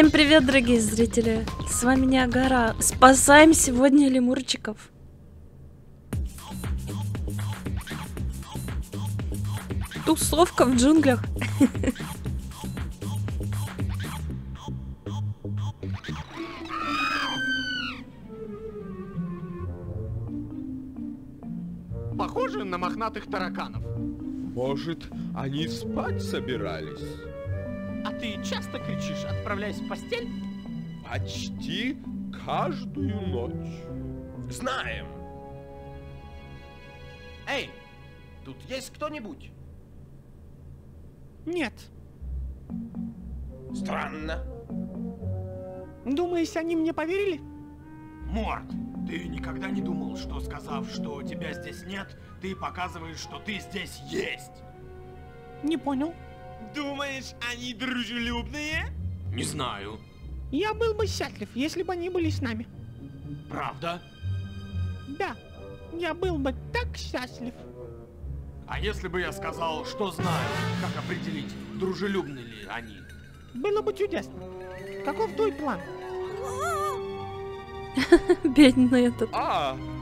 Всем привет, дорогие зрители! С вами Ниагара. Спасаем сегодня лемурчиков. Тусовка в джунглях. Похоже на мохнатых тараканов. Может, они спать собирались? А ты часто кричишь, отправляясь в постель? Почти каждую ночь. Знаем. Эй, тут есть кто-нибудь? Нет. Странно. Думаешь, они мне поверили? Морт, ты никогда не думал, что, сказав, что тебя здесь нет, ты показываешь, что ты здесь есть? Не понял. Думаешь, они дружелюбные? Не знаю. Я был бы счастлив, если бы они были с нами. Правда? Да, я был бы так счастлив. А если бы я сказал, что знаю, как определить, дружелюбны ли они? Было бы чудесно. Каков твой план? Бедный этот.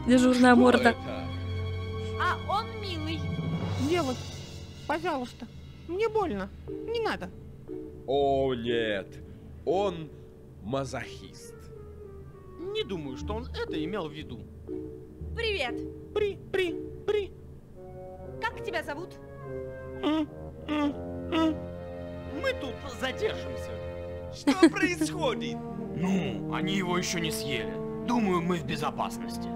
Дежурная морда. А он милый. Девушка, пожалуйста. Мне больно. Не надо. О, нет. Он мазохист. Не думаю, что он это имел в виду. Привет. При. Как тебя зовут? Мы тут задержимся. Что происходит? Ну, они его еще не съели. Думаю, мы в безопасности.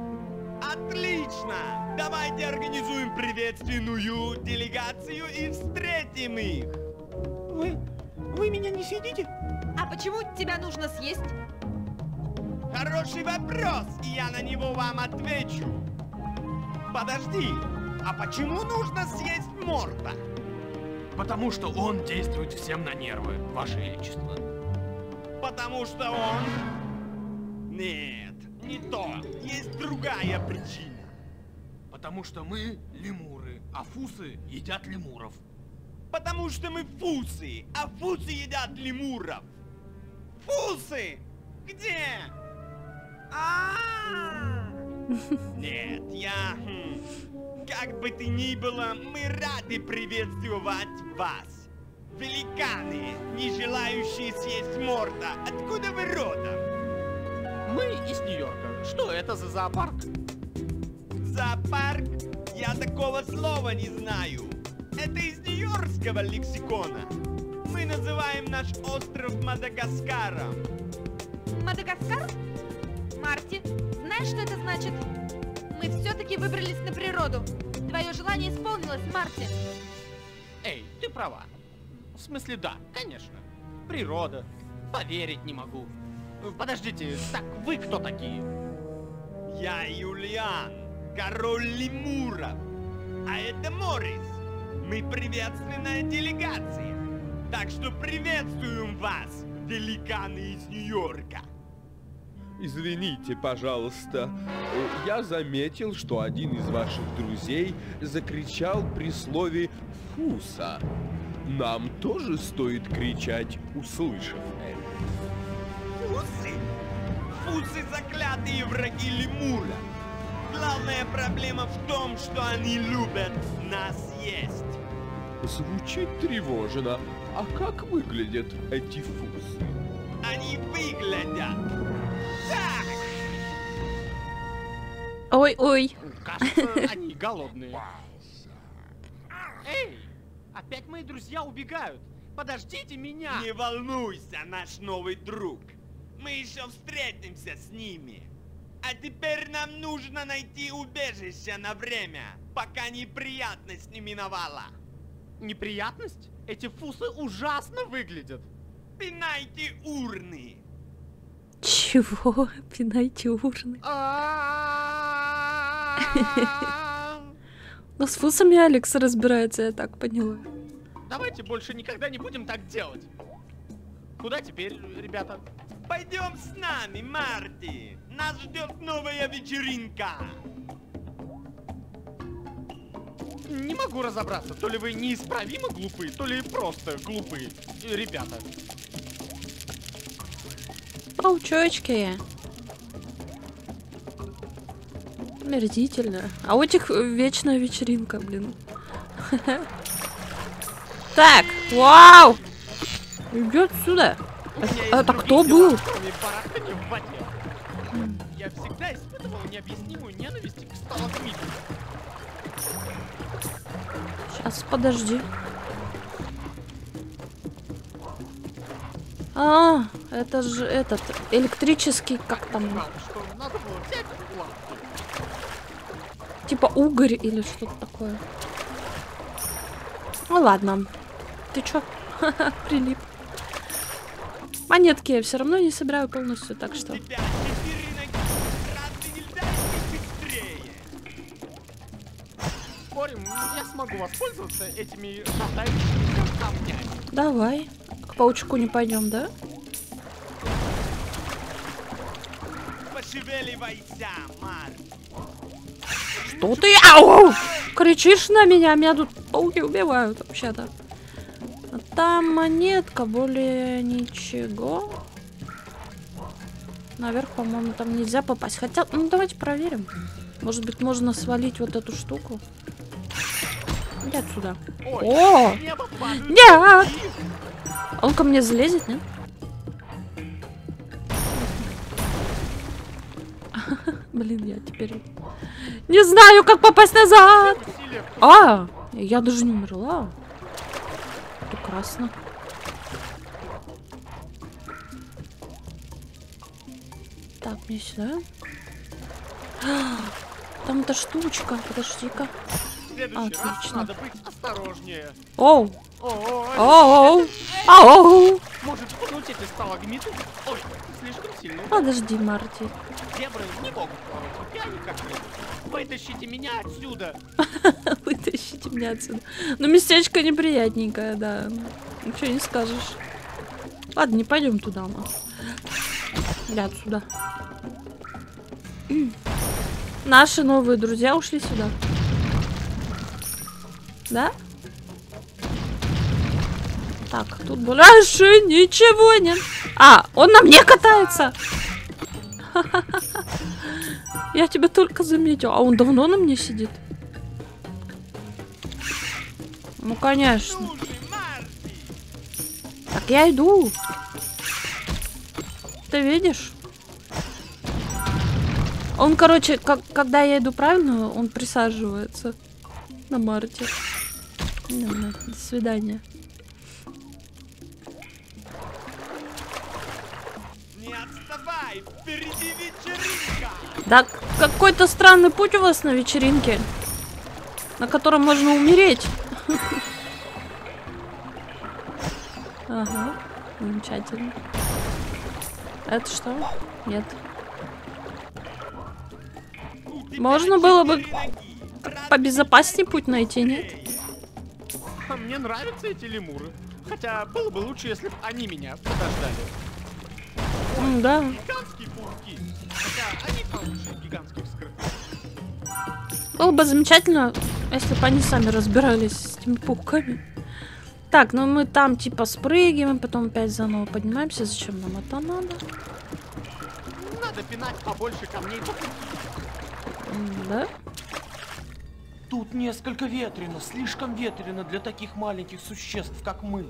Отлично! Давайте организуем приветственную делегацию и встретим их! Вы меня не съедите? А почему тебя нужно съесть? Хороший вопрос, и я на него вам отвечу. Подожди, а почему нужно съесть Морта? Потому что он действует всем на нервы, Ваше Величество. Потому что он... Нет. Не то. Есть другая причина. Потому что мы лемуры, а фусы едят лемуров. Потому что мы фусы, а фусы едят лемуров. Фусы! Где? Нет, я... Как бы ты ни было, мы рады приветствовать вас. Великаны, не желающие съесть Морта. Откуда вы родом? Мы из Нью-Йорка. Что это за зоопарк? Зоопарк? Я такого слова не знаю. Это из нью-йоркского лексикона. Мы называем наш остров Мадагаскаром. Мадагаскар? Марти, знаешь, что это значит? Мы все-таки выбрались на природу. Твое желание исполнилось, Марти. Эй, ты права. В смысле, да, конечно. Природа. Поверить не могу. Подождите, так вы кто такие? Я Юлиан, король лемуров. А это Моррис. Мы приветственная делегация. Так что приветствуем вас, великаны из Нью-Йорка. Извините, пожалуйста. Я заметил, что один из ваших друзей закричал при слове «фуса». Нам тоже стоит кричать, услышав это. Фусы? Фусы заклятые враги лемура. Главная проблема в том, что они любят нас есть. Звучит тревожно. А как выглядят эти фусы? Они выглядят так. Ой-ой. Кажется, они голодные. Эй, опять мои друзья убегают. Подождите меня. Не волнуйся, наш новый друг. Мы еще встретимся с ними. А теперь нам нужно найти убежище на время, пока неприятность не миновала. Неприятность? Эти фусы ужасно выглядят. Пинайте урны. Чего? Пинайте урны? Но с фусами Алекс разбирается, я так поняла. Давайте больше никогда не будем так делать. Куда теперь, ребята? Пойдем с нами, Марти! Нас ждет новая вечеринка! Не могу разобраться, то ли вы неисправимо глупы, то ли просто глупы, ребята. Паучочки. Мерзительно. А у этих вечная вечеринка, блин. Так, вау! Иди отсюда. Это кто был? Я всегда испытывал необъяснимую ненависть к сталагмитам. Сейчас, подожди. А, это же этот электрический, как там? Типа угорь или что-то такое. Ну ладно. Ты чё? Прилип. Монетки я все равно не собираю полностью, так что... Я смогу воспользоваться этими камнями. Давай. К паучку не пойдем, да? Пошевеливайся, Марти. Что ты? Ау! Кричишь на меня? Меня тут пауки убивают вообще-то. А там монетка, более ничего. Наверх, по-моему, там нельзя попасть. Хотя, ну давайте проверим. Может быть, можно свалить вот эту штуку. Иди отсюда. Ой, о! Нет! Он ко мне залезет, нет? Блин, я теперь не знаю, как попасть назад. А, я даже не умерла. Прекрасно. Так, мне сюда. Там эта штучка, подожди-ка. Отлично. Надо быть осторожнее. Оу. Оу. Оу. Может, пнуть эти сталагмиты? Ой, слишком сильно. Подожди, Марти. Зебры не могут плавать. Я никак не могу. Вытащите меня отсюда. Вытащите меня отсюда. Ну, местечко неприятненькое, да. Ничего не скажешь. Ладно, не пойдем туда, мам. Иди отсюда. Наши новые друзья ушли сюда. Да? Так, тут больше ничего нет. А, он на мне катается. Я тебя только заметил. А он давно на мне сидит? Ну, конечно. Так, я иду. Ты видишь? Он, короче, когда я иду правильно, он присаживается на Марте. Ладно, до свидания. Не отставай, впереди вечеринка. Да, какой-то странный путь у вас на вечеринке, на котором можно умереть. Ага, замечательно. Это что? Нет. Можно было бы побезопаснее путь найти, нет? Мне нравятся эти лемуры. Хотя было бы лучше, если бы они меня подождали. Ой, да. Гигантские пауки. Хотя они получше гигантских скрытых. Было бы замечательно, если бы они сами разбирались с этими пауками. Так, ну мы там типа спрыгиваем, потом опять заново поднимаемся. Зачем нам это надо? Надо пинать побольше камней. Да? Тут несколько ветрено, слишком ветрено для таких маленьких существ, как мы.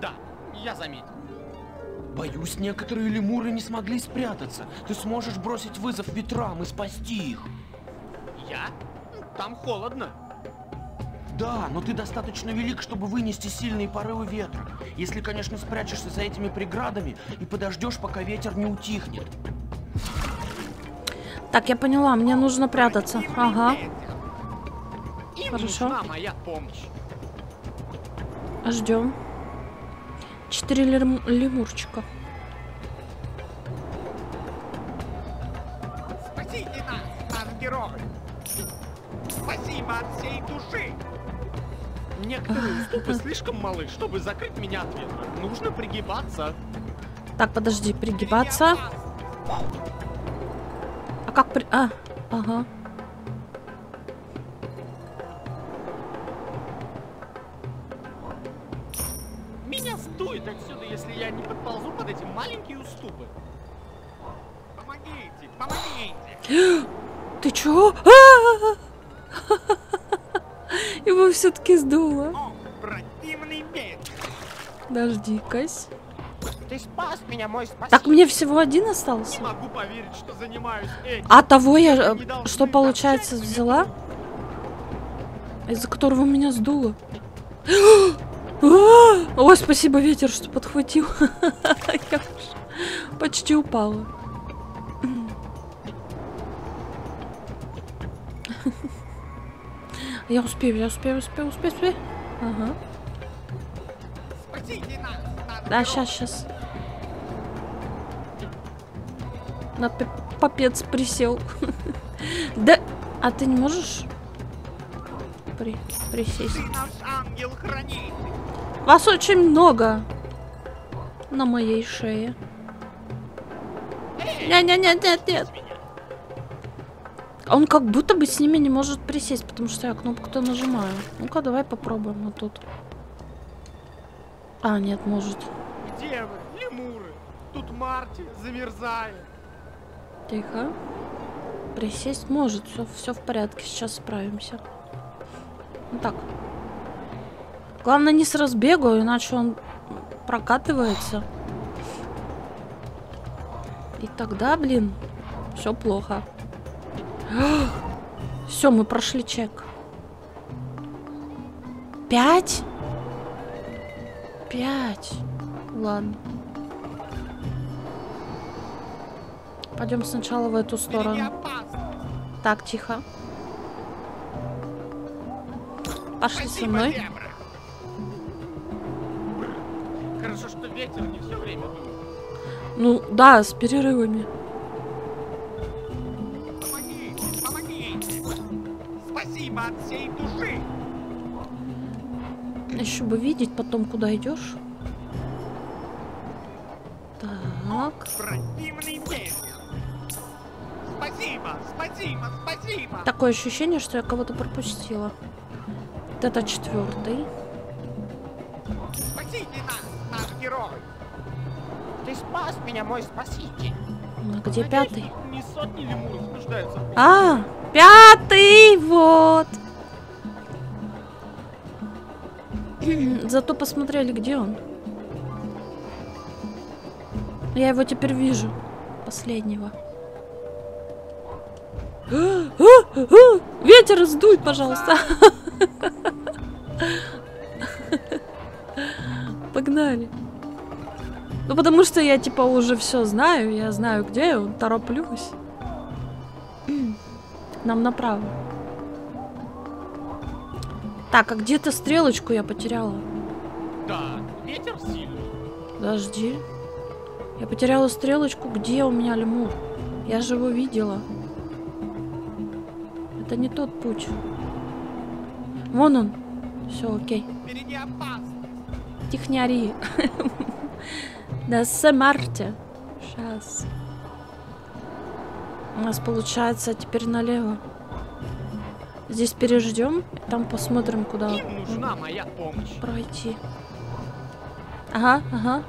Да, я заметил. Боюсь, некоторые лемуры не смогли спрятаться. Ты сможешь бросить вызов ветрам и спасти их. Я? Там холодно. Да, но ты достаточно велик, чтобы вынести сильные порывы ветра. Если, конечно, спрячешься за этими преградами и подождешь, пока ветер не утихнет. Так, я поняла, мне нужно прятаться. Ага. Хорошо. Ждем. 4 лемурчика. Спасите нас, ангелы! Спасибо от всей души! Некоторые уступы слишком малы, чтобы закрыть меня от ветра. Нужно пригибаться. Так, подожди, пригибаться. А как при... А, ага. Меня стоит отсюда, если я не подползу под этим маленькие уступы. Помогите, помогите. Ты чего? Его все-таки сдуло. Противный бед. Дожди-кась. Ты спас меня, мой спаситель. Так мне всего один остался. Не могу поверить, что занимаюсь этим. А того я, что получается, взяла? Из-за которого меня сдуло. Ой, спасибо, ветер, что подхватил. Я почти упала. Я успею. Ага. Да, сейчас. На попец присел. Да, а ты не можешь присесть? Вас очень много на моей шее. Нет. Он как будто бы с ними не может присесть, потому что я кнопку-то нажимаю. Ну-ка, давай попробуем вот тут. А, нет, может. Где вы, лемуры? Тут Марти замерзает. Тихо. Присесть может, все в порядке, сейчас справимся. Вот так. Главное, не с разбегу, иначе он прокатывается. И тогда, блин, все плохо. Все, мы прошли чек. 5? 5. Ладно. Пойдем сначала в эту сторону. Так, тихо. Пошли со мной. Хорошо, что ветер не все время был. Ну да, с перерывами. От всей души. Еще бы видеть потом, куда идешь. Так. Спасибо. Такое ощущение, что я кого-то пропустила. Вот это 4-й. Спасите нас, наш герой. Ты спас меня, мой спаситель. А где 5-й? А! 5-й, вот. Зато посмотрели, где он. Я его теперь вижу. Последнего. Ветер, сдуй, пожалуйста. Погнали. Ну потому что я типа уже все знаю. Я знаю, где он, тороплюсь. Нам направо. Так, а где-то стрелочку я потеряла. Да, ветер сильный. Подожди. Я потеряла стрелочку. Где у меня лемур? Я же его видела. Это не тот путь. Вон он. Все, окей. Впереди опасно. Техняри. Да, Марти. Сейчас. У нас получается теперь налево. Здесь переждем, там посмотрим, куда нужна моя помощь. Пройти. Ага.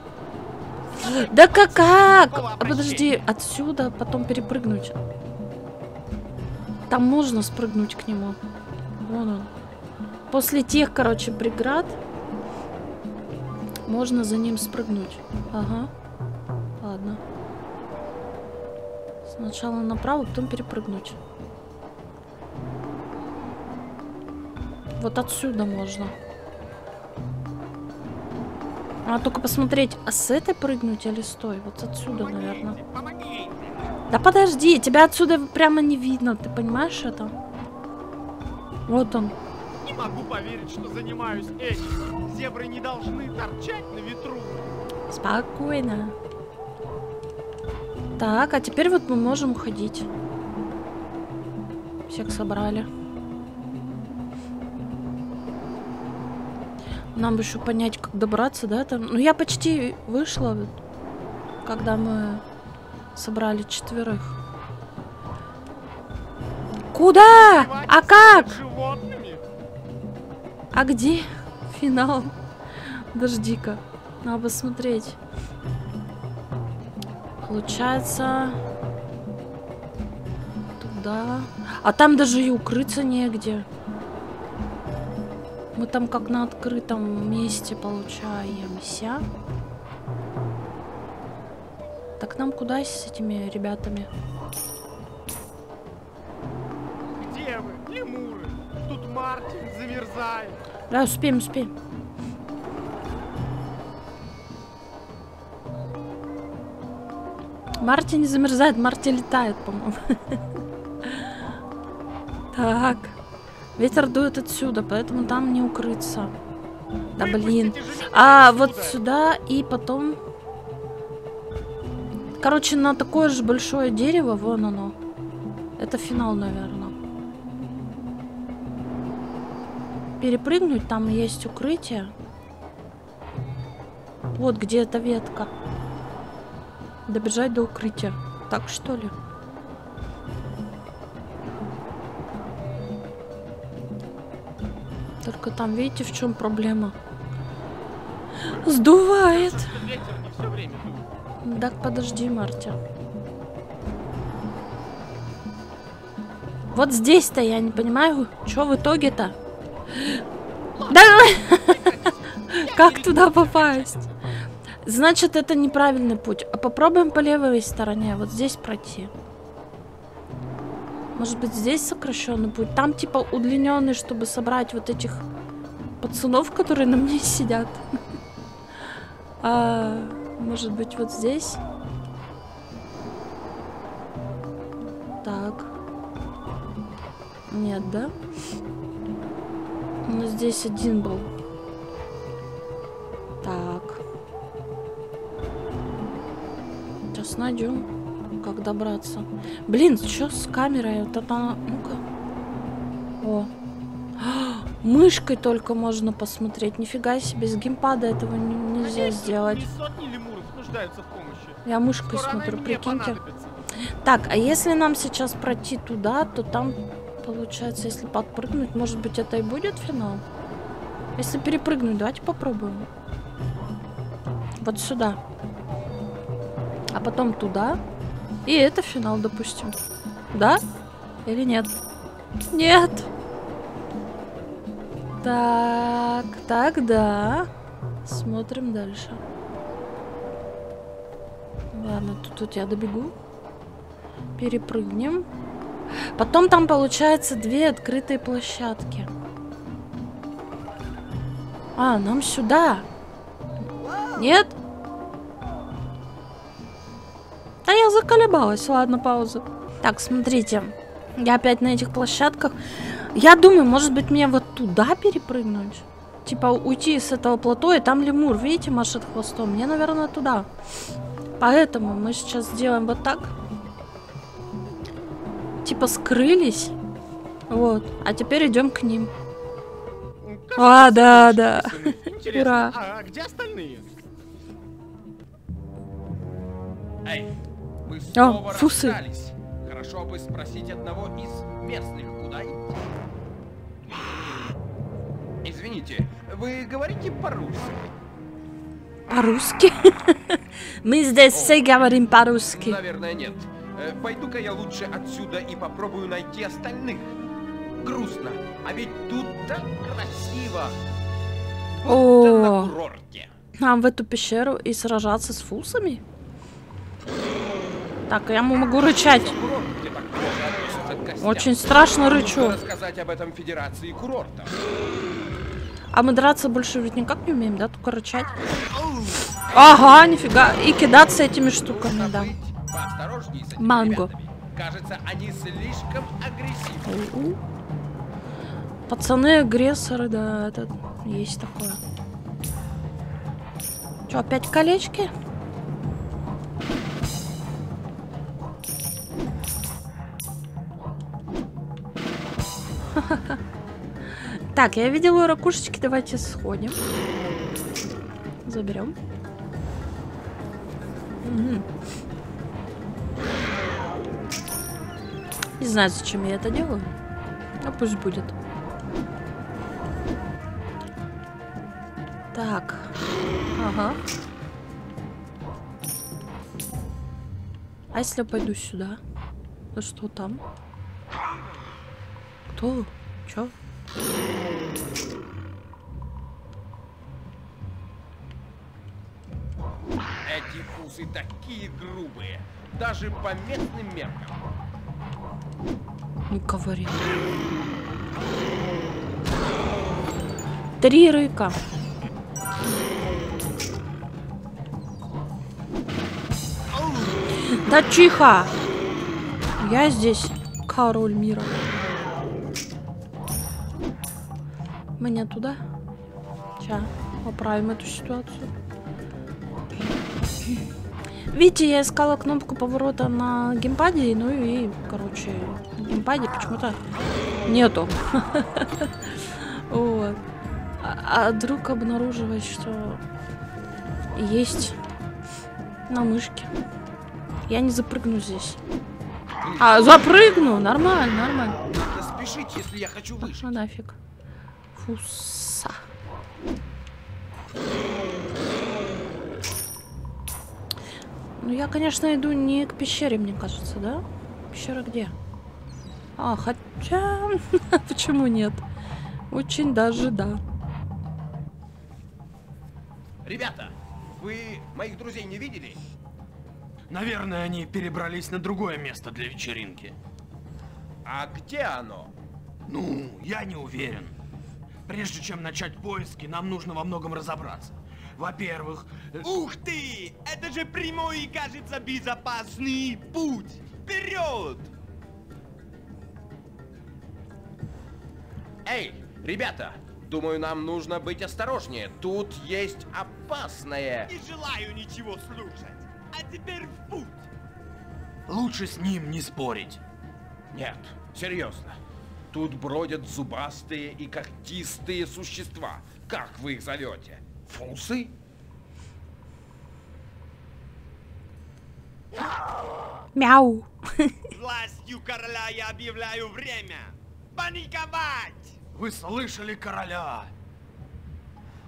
Да как? Подожди, отсюда потом перепрыгнуть. Там можно спрыгнуть к нему. Вон он. После тех, короче, преград можно за ним спрыгнуть. Ага. Ладно. Сначала направо, потом перепрыгнуть. Вот отсюда можно. А только посмотреть, а с этой прыгнуть или стой? Вот отсюда, наверное. Помогите. Да подожди, тебя отсюда прямо не видно, ты понимаешь это? Вот он. Не могу поверить, что занимаюсь этим. Зебры не должны торчать на ветру. Спокойно. Так, а теперь вот мы можем уходить. Всех собрали. Нам еще понять, как добраться, да? Там... Ну, я почти вышла, когда мы собрали 4-х. Куда? А как? А где финал? Подожди-ка. Надо посмотреть. Получается... Туда... А там даже и укрыться негде. Мы там как на открытом месте получаемся. Так нам куда с этими ребятами? Где вы, лемуры? Тут Мартин замерзает. Да, успеем, успеем. Марти не замерзает, Марти летает, по-моему. Так. Ветер дует отсюда, поэтому там не укрыться. Да блин. А вот сюда и потом... Короче, на такое же большое дерево, вон оно. Это финал, наверное. Перепрыгнуть, там есть укрытие. Вот где эта ветка. Добежать до укрытия. Так что ли? Только там, видите, в чем проблема? Сдувает. Так, подожди, Марти. Вот здесь-то я не понимаю, что в итоге-то? Да, как туда попасть? Значит, это неправильный путь. А попробуем по левой стороне, вот здесь пройти. Может быть, здесь сокращенный путь. Там типа удлиненный, чтобы собрать вот этих пацанов, которые на мне сидят. А может быть, вот здесь? Так. Нет, да? Но здесь один был. Так. Сейчас найдем, как добраться. Блин, что с камерой? Вот это она... Ну-ка. О. Мышкой только можно посмотреть. Нифига себе, с геймпада этого нельзя сделать. Я мышкой смотрю, прикиньте. Так, а если нам сейчас пройти туда, то там, получается, если подпрыгнуть, может быть, это и будет финал? Если перепрыгнуть, давайте попробуем. Вот сюда. А потом туда. И это финал, допустим. Да? Или нет? Нет! Так, тогда смотрим дальше. Ладно, тут я добегу. Перепрыгнем. Потом там, получается, две открытые площадки. А, нам сюда. Нет? А я заколебалась. Ладно, пауза. Так, смотрите. Я опять на этих площадках. Я думаю, может быть, мне вот туда перепрыгнуть? Типа уйти с этого плато, и там лемур, видите, машет хвостом. Мне, наверное, туда. Поэтому мы сейчас сделаем вот так. Типа скрылись. Вот. А теперь идем к ним. А, да, да. Ура. А где остальные? Эй, мы снова расстались. Хорошо бы спросить одного из местных, куда идти. Извините, вы говорите по-русски? По-русски? Мы здесь все говорим по-русски. Наверное, нет. Пойду-ка я лучше отсюда и попробую найти остальных. Грустно, а ведь тут так красиво. Будто на курорте. Нам в эту пещеру и сражаться с фусами? Так, я могу рычать. Очень страшно рычу. А мы драться больше ведь никак не умеем, да? Только рычать. Ага, нифига. И кидаться этими штуками, да. Манго. Кажется, они слишком агрессивны. Пацаны агрессоры, да, это есть такое. Че, опять колечки? Так, я видела ракушечки, давайте сходим. Заберем. Не знаю, зачем я это делаю. А пусть будет. Так. Ага. А если я пойду сюда? Ну что там? Кто? Чё? Эти вкусы такие грубые, даже по местным меркам. Не говори. 3 рыка. Да чиха! Я здесь король мира. Мне туда? Сейчас поправим эту ситуацию. Видите, я искала кнопку поворота на геймпаде, ну и, короче, в геймпаде почему-то нету. А вдруг обнаруживать, что есть на мышке. Я не запрыгну здесь. А, запрыгну! Нормально, нормально. Надо спешить, если я хочу выжить. Ну нафиг. Фуса. Ну я, конечно, иду не к пещере, мне кажется, да? Пещера где? А, хотя... Почему нет? Очень даже да. Ребята, вы моих друзей не видели? Наверное, они перебрались на другое место для вечеринки. А где оно? Ну, я не уверен. Прежде чем начать поиски, нам нужно во многом разобраться. Во-первых... Ух ты! Это же прямой, кажется, безопасный путь! Вперед! Эй, ребята! Думаю, нам нужно быть осторожнее. Тут есть опасное... Не желаю ничего слушать. А теперь в путь. Лучше с ним не спорить. Нет, серьезно. Тут бродят зубастые и когтистые существа. Как вы их зовете? Фусы? Мяу. Властью короля я объявляю время. Паниковать! Вы слышали короля?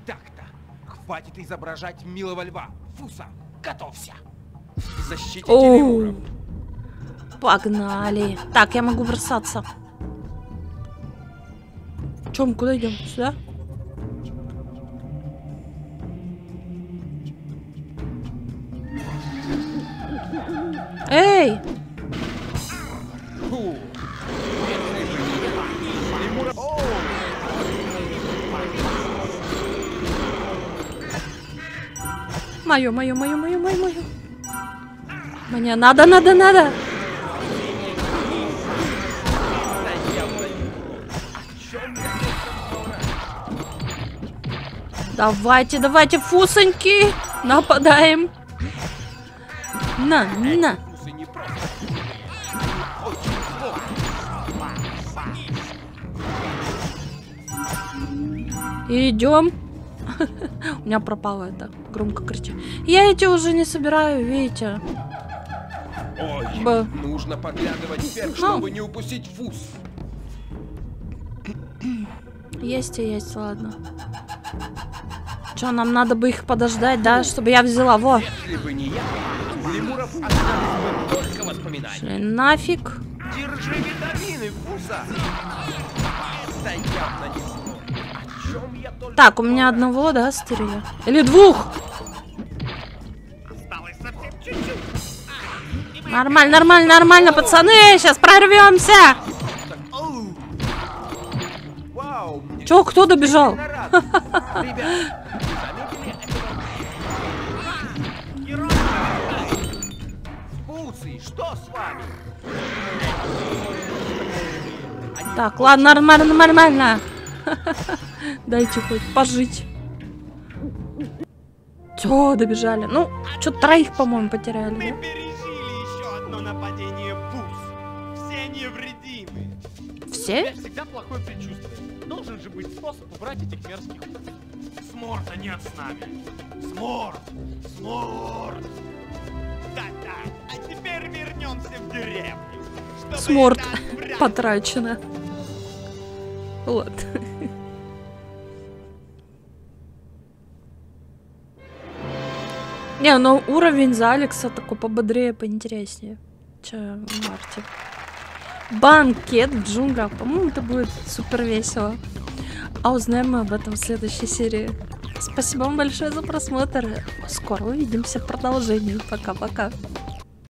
Так-то, хватит изображать милого льва. Фуса, готовься. Защитите лемуров. Погнали. Так, я могу бросаться. Чё, мы куда идем? Сюда? Эй! Мое. Мне надо. Давайте, фусоньки, нападаем. На. Идем. У меня пропало это громко кричать. Я эти уже не собираю, видите? Ой, нужно поглядывать вверх, чтобы не упустить фус. Есть и есть, ладно. Че, нам надо бы их подождать, да, чтобы я взяла, во. Если бы не я, лемуров остались бы только воспоминания. Нафиг. Держи витамины, фуса. Это явно не фуса. Так, у меня одного, да, стерили? Или 2? Нормально, пацаны, сейчас прорвемся. Чё, кто добежал? Так, ладно, нормально. Дайте хоть пожить. Все, добежали. Ну, что-то 3, по-моему, потеряли. Мы пережили еще одно нападение фуз. Все невредимы. Все? У меня всегда плохое предчувствие. Должен же быть способ убрать этих мерзких. Сморта нет с нами. Сморт. Да-да. А теперь вернемся в деревню. Сморт потрачено. Вот. Не, но уровень за Алекса такой пободрее, поинтереснее, чем Марти. Банкет в джунглях. По-моему, это будет супер весело. А узнаем мы об этом в следующей серии. Спасибо вам большое за просмотр. Скоро увидимся в продолжении. Пока-пока.